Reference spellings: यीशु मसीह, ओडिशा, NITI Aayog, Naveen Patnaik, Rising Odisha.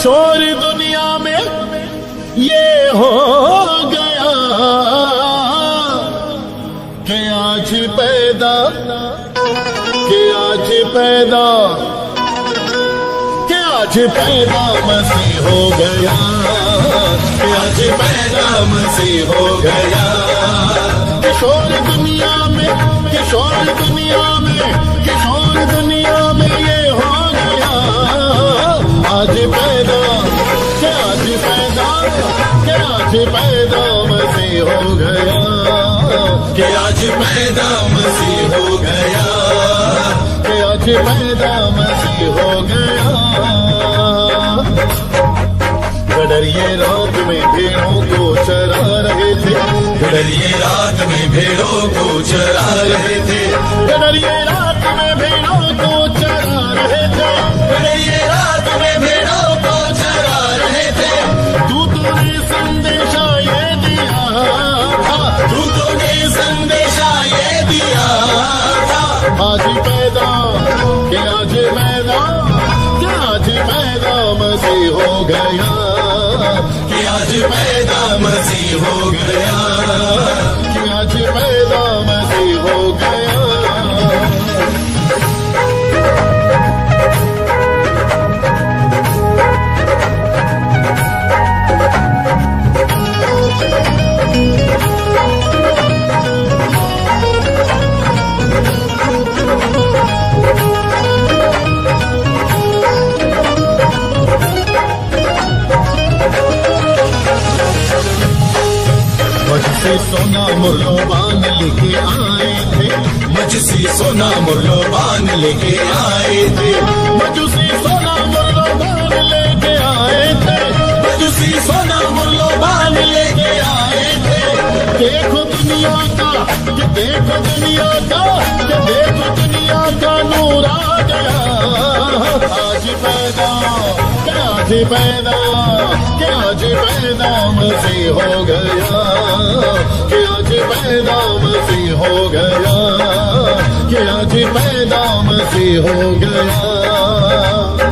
सारी दुनिया में ये हो गया कि आज पैदा मसीह हो गया, कि आज पैदा मसीह हो गया। किशोर दुनिया में ये हो गया आज पैदा मसीह हो गया, कि आज पैदा मसीह हो गया, कि आज पैदा मसीह हो गया। गडरिये रात में भेड़ों को चरा रहे थे। तू तो ने संदेशा ये दिया था। आज पैदा मसीह हो गया, कि आज पैदा मसीह हो गया, कि आज पैदा मसीह हो गया। मुझसे सोना मूल्यवान लेके आए थे। देखो दुनिया का नूर आ गया। आज पैदा मसीह हो गया, कि आज पैदा मसीह हो गया, कि आज पैदा मसीह हो गया।